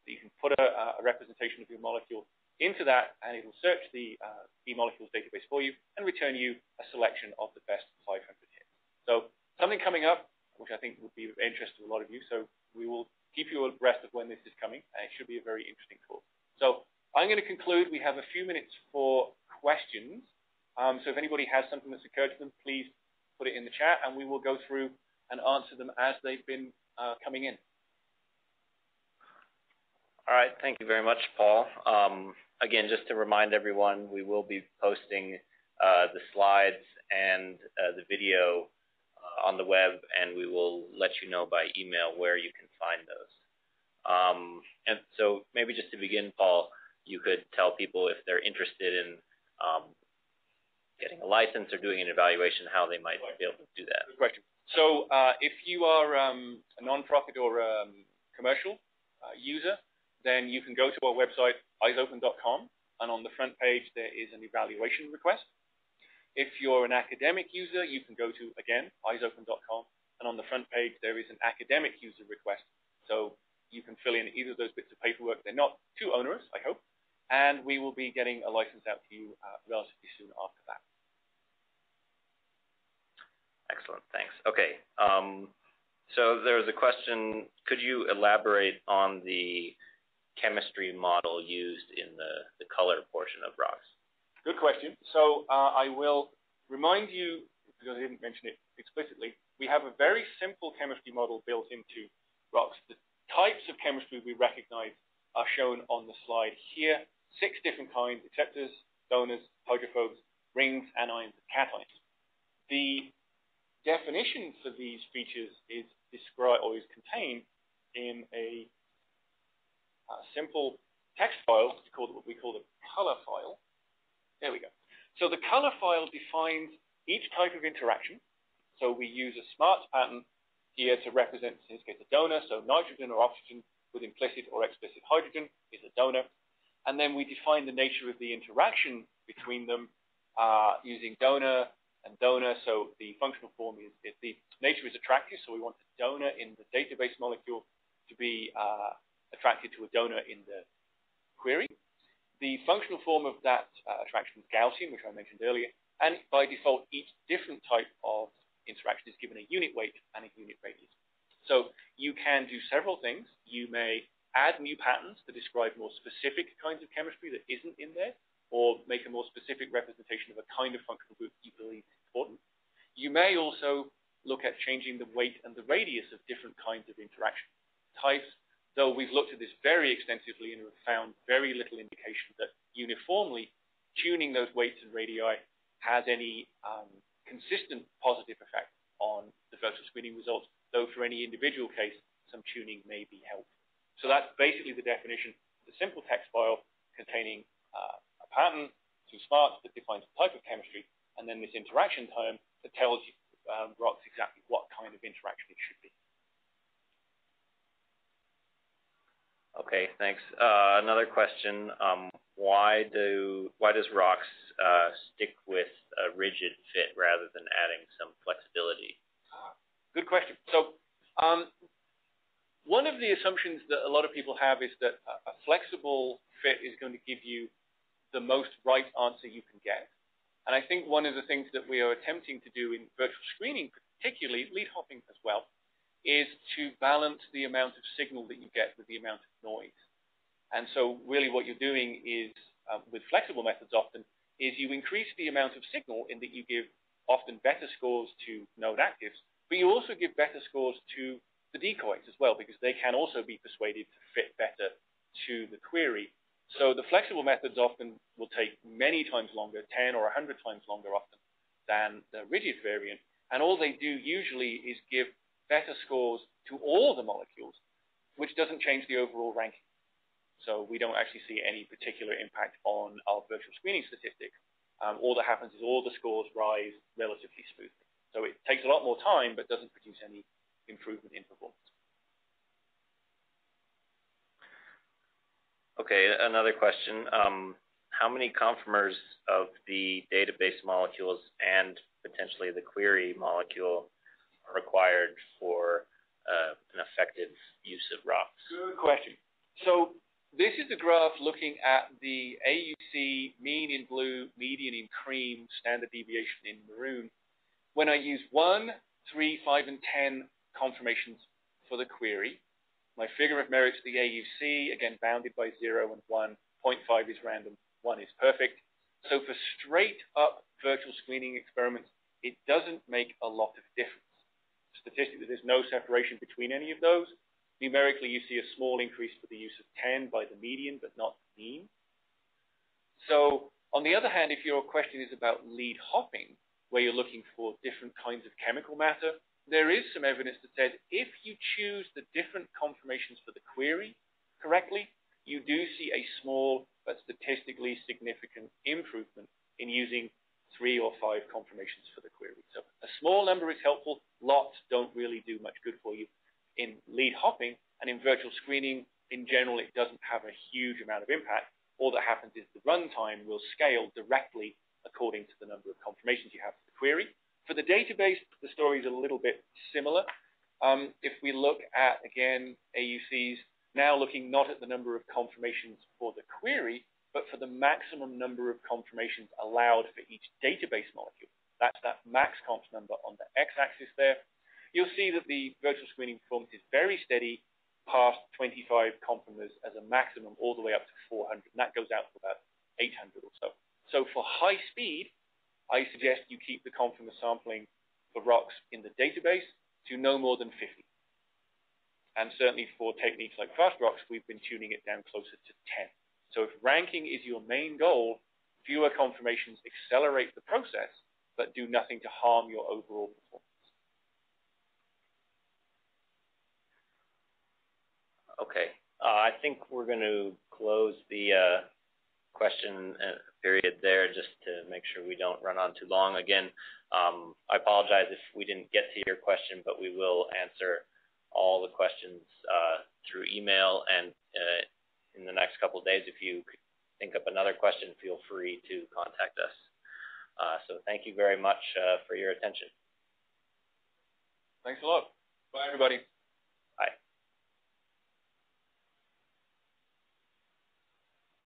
So you can put a, a representation of your molecule into that, and it will search the uh, e-molecules database for you and return you a selection of the best five hundred hits. So something coming up, which I think would be of interest to a lot of you. So we will keep you abreast of when this is coming, and it should be a very interesting course. So I'm going to conclude. We have a few minutes for questions. Um, so if anybody has something that's occurred to them, please put it in the chat, and we will go through and answer them as they've been uh, coming in. All right, thank you very much, Paul. Um, again, just to remind everyone, we will be posting uh, the slides and uh, the video uh, on the web, and we will let you know by email where you can find those. Um, and so maybe just to begin, Paul, you could tell people if they're interested in um, getting a license or doing an evaluation, how they might be able to do that. Good question. So uh, if you are um, a nonprofit or a um, commercial uh, user, then you can go to our website, eyes open dot com, and on the front page there is an evaluation request. If you're an academic user, you can go to, again, eyes open dot com, and on the front page there is an academic user request. So you can fill in either of those bits of paperwork. They're not too onerous, I hope, and we will be getting a license out to you uh, relatively soon after that. Excellent, thanks. Okay, um, so there was a question, could you elaborate on the chemistry model used in the, the color portion of ROCS? Good question. So uh, I will remind you, because I didn't mention it explicitly, we have a very simple chemistry model built into ROCS. The types of chemistry we recognize are shown on the slide here, six different kinds, acceptors, donors, hydrophobes, rings, anions, and cations. The definition for these features is described or is contained in a uh, simple text file called what we call the color file. There we go. So the color file defines each type of interaction. So we use a SMARTS pattern here to represent, in this case, a donor. So nitrogen or oxygen with implicit or explicit hydrogen is a donor. And then we define the nature of the interaction between them uh, using donor and donor. So the functional form is, is the nature is attractive, so we want the donor in the database molecule to be uh, attracted to a donor in the query. The functional form of that uh, attraction is Gaussian, which I mentioned earlier, and by default, each different type of interaction is given a unit weight and a unit radius. So you can do several things. You may add new patterns to describe more specific kinds of chemistry that isn't in there, or make a more specific representation of a kind of functional group you believe is important. You may also look at changing the weight and the radius of different kinds of interaction types, though we've looked at this very extensively and have found very little indication that uniformly tuning those weights and radii has any um, consistent positive effect on the virtual screening results, though for any individual case, some tuning may be helpful. So that's basically the definition of the simple text file containing uh, a pattern through smarts that defines the type of chemistry, and then this interaction term that tells you Um, ROCS exactly what kind of interaction it should be. Okay, thanks. Uh, another question: um, Why do why does ROCS uh, stick with a rigid fit rather than adding some flexibility? Good question. So, um, one of the assumptions that a lot of people have is that a, a flexible fit is going to give you the most right answer you can get. And I think one of the things that we are attempting to do in virtual screening, particularly lead hopping as well, is to balance the amount of signal that you get with the amount of noise. And so really what you're doing is, uh, with flexible methods often, is you increase the amount of signal in that you give often better scores to node actives, but you also give better scores to the decoys as well, because they can also be persuaded to fit better to the query. So the flexible methods often will take many times longer, ten or a hundred times longer often, than the rigid variant. And all they do usually is give better scores to all the molecules, which doesn't change the overall ranking. So we don't actually see any particular impact on our virtual screening statistics. Um, all that happens is all the scores rise relatively smoothly. So it takes a lot more time, but doesn't produce any improvement in performance. Okay, another question. Um, how many conformers of the database molecules and potentially the query molecule are required for uh, an effective use of ROCS? Good question. So this is a graph looking at the A U C, mean in blue, median in cream, standard deviation in maroon, when I use one, three, five, and ten conformations for the query. My figure of merit is the A U C, again bounded by zero and one, zero point five is random, one is perfect. So for straight up virtual screening experiments, it doesn't make a lot of difference. Statistically, there's no separation between any of those. Numerically, you see a small increase for the use of ten by the median, but not the mean. So on the other hand, if your question is about lead hopping, where you're looking for different kinds of chemical matter, there is some evidence that says if you choose the different conformations for the query correctly, you do see a small but statistically significant improvement in using three or five conformations for the query. So a small number is helpful. Lots don't really do much good for you in lead hopping, and in virtual screening, in general, it doesn't have a huge amount of impact. All that happens is the runtime will scale directly according to the number of conformations you have for the query. For the database, the story is a little bit similar. Um, if we look at, again, A U Cs, now looking not at the number of conformations for the query, but for the maximum number of conformations allowed for each database molecule. That's that max conf number on the x-axis there. You'll see that the virtual screening performance is very steady, past twenty-five conformers as a maximum, all the way up to four hundred, and that goes out to about eight hundred or so. So for high speed, I suggest you keep the conformer sampling for ROCS in the database to no more than fifty. And certainly for techniques like FastROCS, we've been tuning it down closer to ten. So if ranking is your main goal, fewer conformations accelerate the process, but do nothing to harm your overall performance. Okay. Uh, I think we're going to close the uh, question uh, period there, just to make sure we don't run on too long. Again, um, I apologize if we didn't get to your question, but we will answer all the questions uh, through email, and uh, in the next couple of days, if you could think up another question, feel free to contact us. Uh, so thank you very much uh, for your attention. Thanks a lot. Bye, everybody.